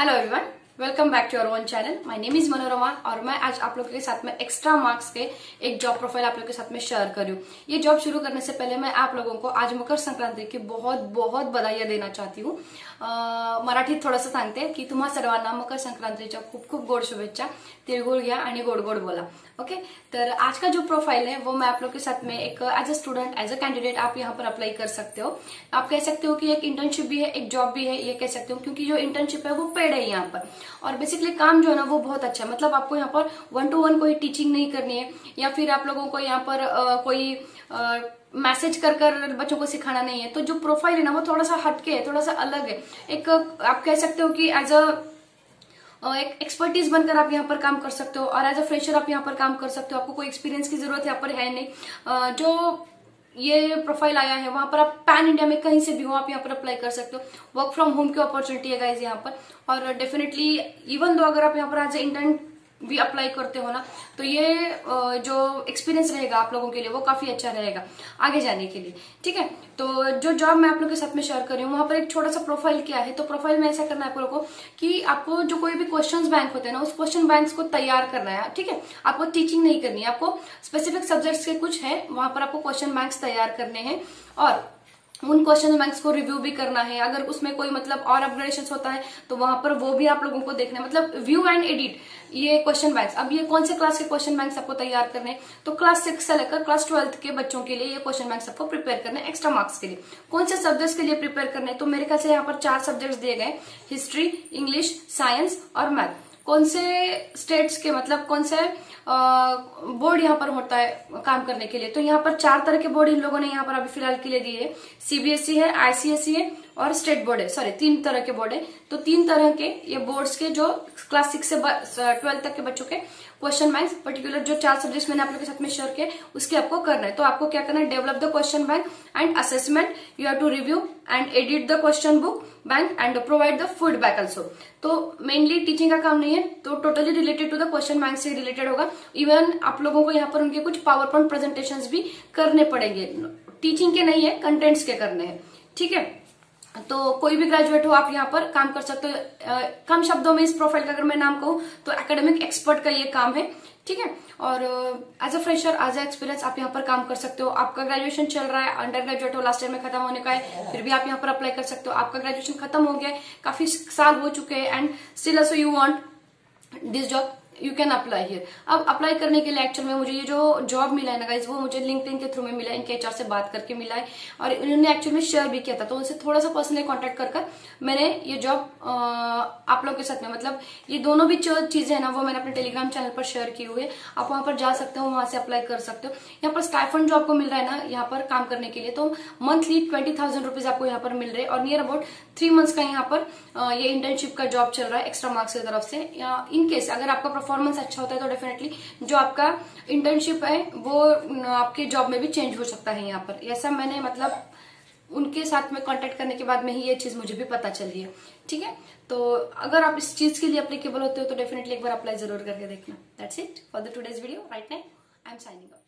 Hello everyone, welcome back to your own channel. My name is Manorama और मैं आज आप लोगों के साथ में एक्स्ट्रा मार्क्स के एक जॉब प्रोफाइल आप लोगों के साथ में शेयर कर रही हूँ। ये जॉब शुरू करने से पहले मैं आप लोगों को आज मकर संक्रांति की बहुत बहुत बधाइयां देना चाहती हूँ। मराठीत थोडंसं सांगते की तुम्हा सर्वांना मकर संक्रांतीच्या खूप खूप गोड शुभेच्छा। तिळगुळ घ्या आणि गोड गोड बोला। ओके, तर आज का जो प्रोफाइल है वो मैं आप लोग के साथ में एक as a student as a candidate आप यहाँ पर अप्लाई कर सकते हो। आप कह सकते हो कि एक इंटर्नशिप भी है, एक जॉब भी है, ये कह सकते हो, क्योंकि जो इंटर्नशिप है वो पेड है यहाँ पर। और बेसिकली काम जो है ना वो बहुत अच्छा है, मतलब आपको यहाँ पर 1-to-1 कोई टीचिंग नहीं करनी है या फिर आप लोगों को यहाँ पर कोई मैसेज कर बच्चों को सिखाना नहीं है। तो जो प्रोफाइल है ना वो थोड़ा सा हटके है, थोड़ा सा अलग है। एक आप कह सकते हो कि एज अ एक एक्सपर्टीज बनकर आप यहाँ पर काम कर सकते हो और एज अ फ्रेशर आप यहाँ पर काम कर सकते हो। आपको कोई एक्सपीरियंस की जरूरत यहाँ पर है नहीं। जो ये प्रोफाइल आया है वहां पर आप पैन इंडिया में कहीं से भी हो आप यहाँ पर अप्लाई कर सकते हो। वर्क फ्रॉम होम की अपॉर्चुनिटी है गाइज यहाँ पर। और डेफिनेटली इवन दो अगर आप यहाँ पर एज ए इंटर्न भी अप्लाई करते हो ना तो ये जो एक्सपीरियंस रहेगा आप लोगों के लिए वो काफी अच्छा रहेगा आगे जाने के लिए। ठीक है, तो जो जॉब मैं आप लोगों के साथ में शेयर कर रही हूँ वहां पर एक छोटा सा प्रोफाइल क्या है। तो प्रोफाइल में ऐसा करना है आप लोगों को कि आपको जो कोई भी क्वेश्चन बैंक होते हैं ना उस क्वेश्चन बैंक को तैयार करना है। ठीक है, आपको टीचिंग नहीं करनी है, आपको स्पेसिफिक सब्जेक्ट्स के कुछ है वहां पर आपको क्वेश्चन बैंक तैयार करने हैं और उन क्वेश्चन बैंक्स को रिव्यू भी करना है। अगर उसमें कोई मतलब और अपग्रेडेशन होता है तो वहां पर वो भी आप लोगों को देखना है, मतलब व्यू एंड एडिट ये क्वेश्चन बैंक्स। अब ये कौन से क्लास के क्वेश्चन बैंक्स आपको तैयार करने हैं, तो क्लास 6 से लेकर क्लास 12 के बच्चों के लिए ये क्वेश्चन बैंक्स आपको प्रिपेयर करने हैं। एक्स्ट्रा मार्क्स के लिए कौन से सब्जेक्ट्स के लिए प्रिपेयर करने, तो मेरे ख्याल से यहाँ पर 4 सब्जेक्ट्स दिए गए, हिस्ट्री, इंग्लिश, साइंस और मैथ। कौन से स्टेट्स के मतलब कौन से बोर्ड यहाँ पर होता है काम करने के लिए, तो यहाँ पर 4 तरह के बोर्ड इन लोगों ने यहाँ पर अभी फिलहाल के लिए दिए हैं। सीबीएसई है, आईसीएसई है और स्टेट बोर्ड है, सॉरी 3 तरह के बोर्ड है। तो 3 तरह के ये बोर्ड्स के जो क्लास 6 से 12 तक के बच्चों के क्वेश्चन बैंक पर्टिकुलर जो 4 सब्जेक्ट्स मैंने आप लोगों के साथ में शेयर किए उसके आपको करना है। तो आपको क्या करना है, develop the question bank and assessment, you have to review and edit the question book bank and provide the feedback also. तो मेनली टीचिंग का काम नहीं है, तो totally related to the question bank से रिलेटेड होगा। इवन आप लोगों को यहाँ पर उनके कुछ पावर पॉइंट प्रेजेंटेशन भी करने पड़ेंगे, टीचिंग के नहीं है, कंटेंट्स के करने हैं। ठीक है, तो कोई भी ग्रेजुएट हो आप यहाँ पर काम कर सकते हो। कम शब्दों में इस प्रोफाइल का अगर मैं नाम कहूँ तो एकेडमिक एक्सपर्ट का ये काम है। ठीक है, और as a fresher as a experience आप यहाँ पर काम कर सकते हो। आपका ग्रेजुएशन चल रहा है, अंडर ग्रेजुएट हो, लास्ट ईयर में खत्म होने का है, फिर भी आप यहाँ पर अप्लाई कर सकते हो। आपका ग्रेजुएशन खत्म हो गया है, काफी साल हो चुके हैं and still also you want this job, you can apply here. अब अप्लाई करने के लिए एक्चुअल में मुझे ये जो जॉब मिला है ना गाइज वो मुझे लिंक्डइन के थ्रू में मिला है, इनके एचआर से बात करके मिला है और इन्होंने एक्चुअल में शेयर भी किया था। तो उनसे थोड़ा सा पर्सनली कॉन्टेक्ट कर मैंने ये जॉब आप लोगों के साथ में, मतलब ये दोनों भी चीजें है ना वो मैंने अपने टेलीग्राम चैनल पर शेयर की हुई है। आप वहां पर जा सकते हो, वहां से अप्लाई कर सकते हो। यहाँ पर स्टाइफंड जो आपको मिल रहा है ना यहाँ पर काम करने के लिए, तो मंथली 20,000 रुपीज आपको यहाँ पर मिल रहे और नियर अबाउट 3 मंथ्स का यहाँ पर ये इंटर्नशिप का जॉब चल रहा है एक्स्ट्रा मार्क्स की तरफ से। इनकेस अगर आपका परफॉर्मेंस अच्छा होता है तो डेफिनेटली जो आपका इंटर्नशिप है वो आपके जॉब में भी चेंज हो सकता है यहाँ पर। ऐसा मैंने मतलब उनके साथ में कांटेक्ट करने के बाद में ही ये चीज मुझे भी पता चली है। ठीक है, तो अगर आप इस चीज के लिए एप्लीकेबल होते हो तो डेफिनेटली एक बार अप्लाई जरूर करके देखना। That's it for the today's video. Right now I am signing of.